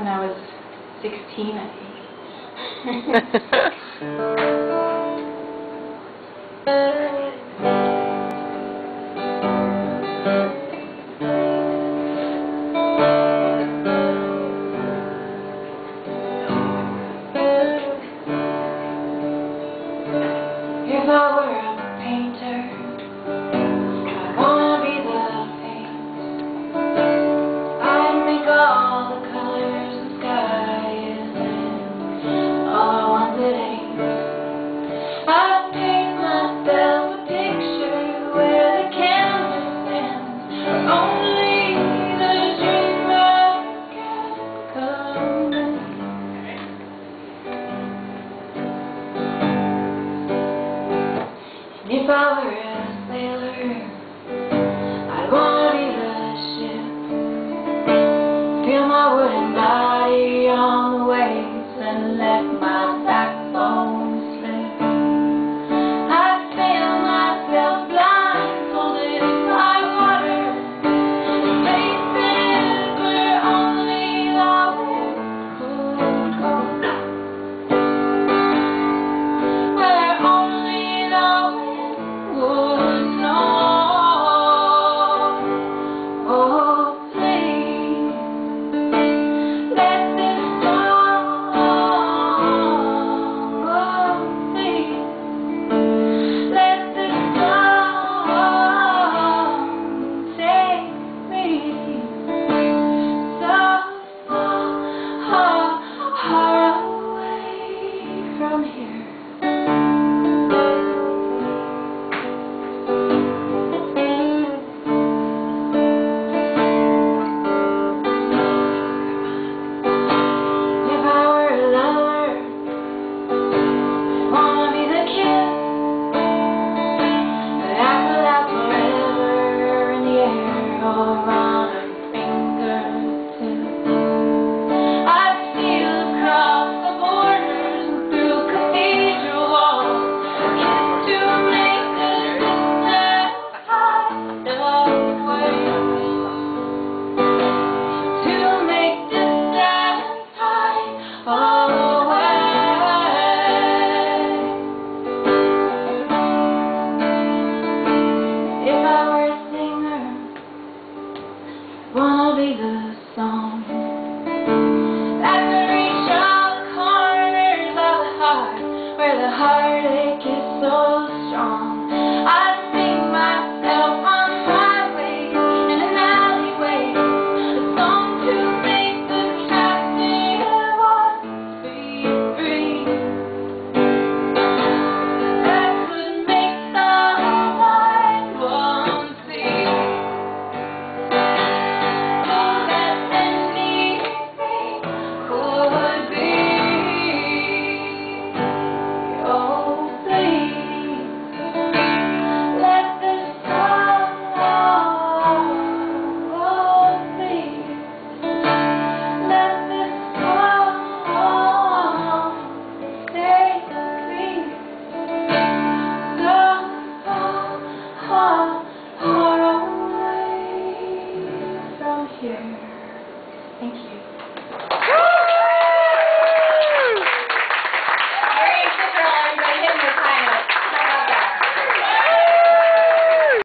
when I was 16, I think. If I were a painter, if I were a sailor, I'd want to be the ship, fill my wooden